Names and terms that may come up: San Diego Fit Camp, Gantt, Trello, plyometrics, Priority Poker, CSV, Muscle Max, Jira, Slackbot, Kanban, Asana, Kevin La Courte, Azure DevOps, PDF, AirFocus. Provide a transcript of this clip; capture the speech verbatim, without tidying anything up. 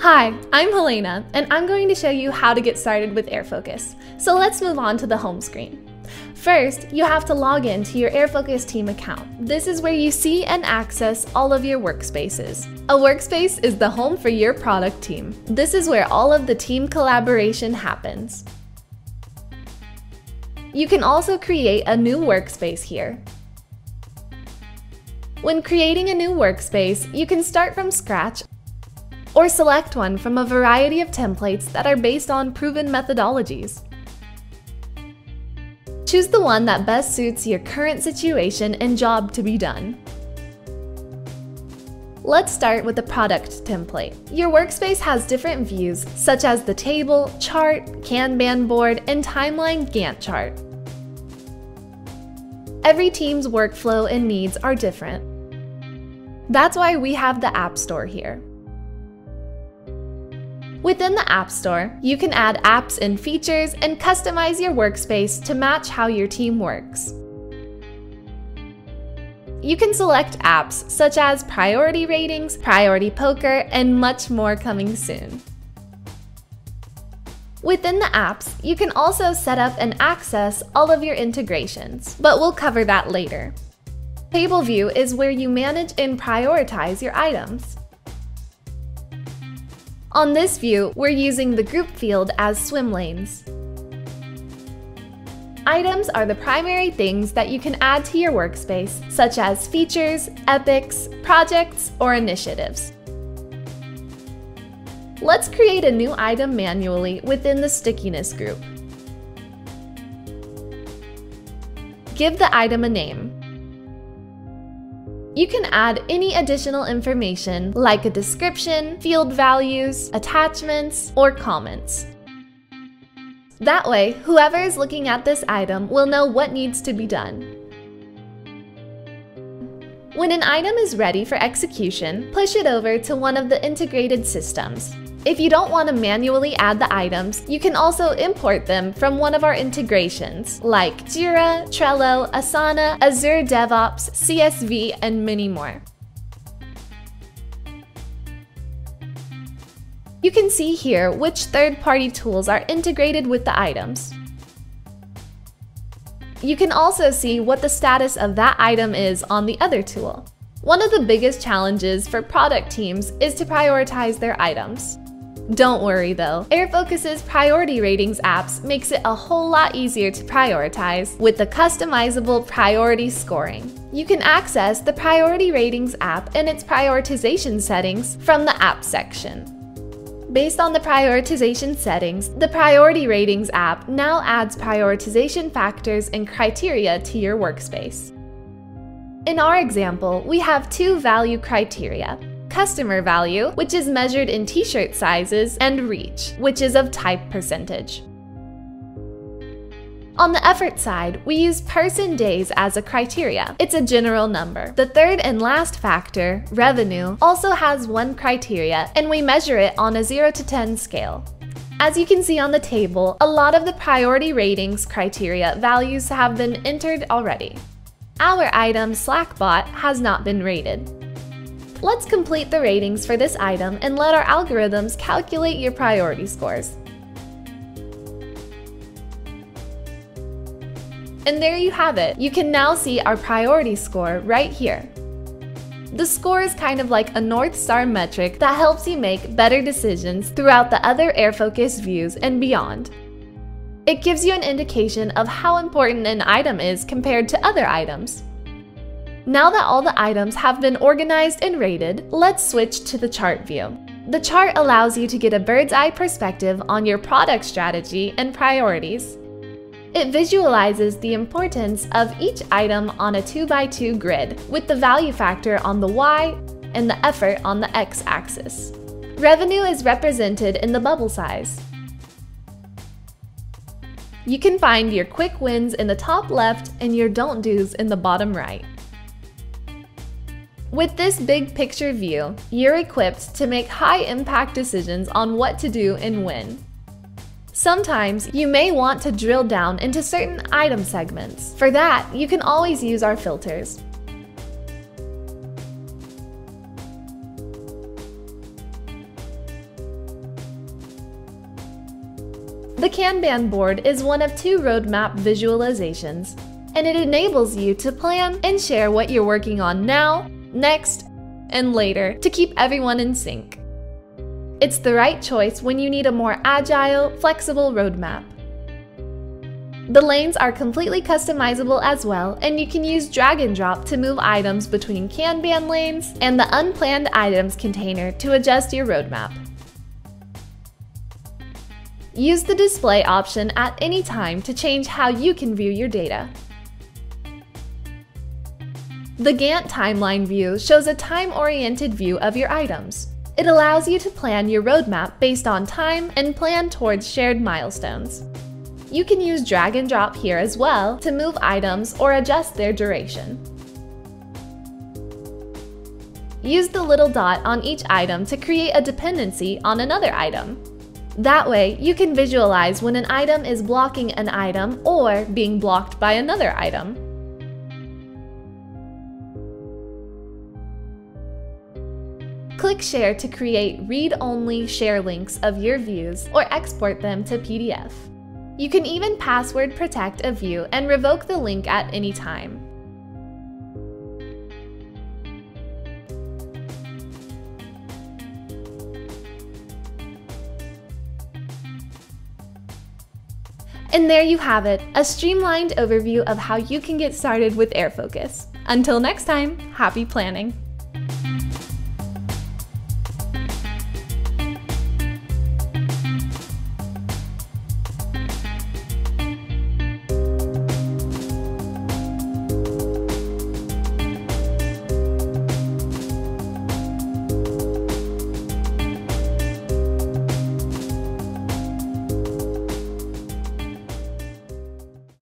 Hi, I'm Helena, and I'm going to show you how to get started with AirFocus. So let's move on to the home screen. First, you have to log in to your AirFocus team account. This is where you see and access all of your workspaces. A workspace is the home for your product team. This is where all of the team collaboration happens. You can also create a new workspace here. When creating a new workspace, you can start from scratch or select one from a variety of templates that are based on proven methodologies. Choose the one that best suits your current situation and job to be done. Let's start with the product template. Your workspace has different views, such as the table, chart, Kanban board, and timeline Gantt chart. Every team's workflow and needs are different. That's why we have the App Store here. Within the App Store, you can add apps and features and customize your workspace to match how your team works. You can select apps such as Priority Ratings, Priority Poker, and much more coming soon. Within the apps, you can also set up and access all of your integrations, but we'll cover that later. Table view is where you manage and prioritize your items. On this view, we're using the group field as swim lanes. Items are the primary things that you can add to your workspace, such as features, epics, projects, or initiatives. Let's create a new item manually within the stickiness group. Give the item a name. You can add any additional information like a description, field values, attachments, or comments. That way, whoever is looking at this item will know what needs to be done. When an item is ready for execution, push it over to one of the integrated systems. If you don't want to manually add the items, you can also import them from one of our integrations, like Jira, Trello, Asana, Azure DevOps, C S V, and many more. You can see here which third-party tools are integrated with the items. You can also see what the status of that item is on the other tool. One of the biggest challenges for product teams is to prioritize their items. Don't worry though, AirFocus's Priority Ratings apps makes it a whole lot easier to prioritize with the customizable priority scoring. You can access the Priority Ratings app and its prioritization settings from the app section. Based on the prioritization settings, the Priority Ratings app now adds prioritization factors and criteria to your workspace. In our example, we have two value criteria. Customer value, which is measured in t-shirt sizes, and reach, which is of type percentage. On the effort side, we use person days as a criteria. It's a general number. The third and last factor, revenue, also has one criteria, and we measure it on a zero to ten scale. As you can see on the table, a lot of the Priority Ratings criteria values have been entered already. Our item, Slackbot, has not been rated. Let's complete the ratings for this item and let our algorithms calculate your priority scores. And there you have it. You can now see our priority score right here. The score is kind of like a North Star metric that helps you make better decisions throughout the other AirFocus views and beyond. It gives you an indication of how important an item is compared to other items. Now that all the items have been organized and rated, let's switch to the chart view. The chart allows you to get a bird's eye perspective on your product strategy and priorities. It visualizes the importance of each item on a two by two grid, with the value factor on the Y and the effort on the X axis. Revenue is represented in the bubble size. You can find your quick wins in the top left and your don't do's in the bottom right. With this big picture view, you're equipped to make high-impact decisions on what to do and when. Sometimes you may want to drill down into certain item segments. For that, you can always use our filters. The Kanban board is one of two roadmap visualizations, and it enables you to plan and share what you're working on now, next, and later to keep everyone in sync. It's the right choice when you need a more agile, flexible roadmap. The lanes are completely customizable as well, and you can use drag and drop to move items between Kanban lanes and the unplanned items container to adjust your roadmap. Use the display option at any time to change how you can view your data. The Gantt timeline view shows a time-oriented view of your items. It allows you to plan your roadmap based on time and plan towards shared milestones. You can use drag and drop here as well to move items or adjust their duration. Use the little dot on each item to create a dependency on another item. That way, you can visualize when an item is blocking an item or being blocked by another item. Click Share to create read-only share links of your views or export them to P D F. You can even password protect a view and revoke the link at any time. And there you have it, a streamlined overview of how you can get started with AirFocus. Until next time, happy planning!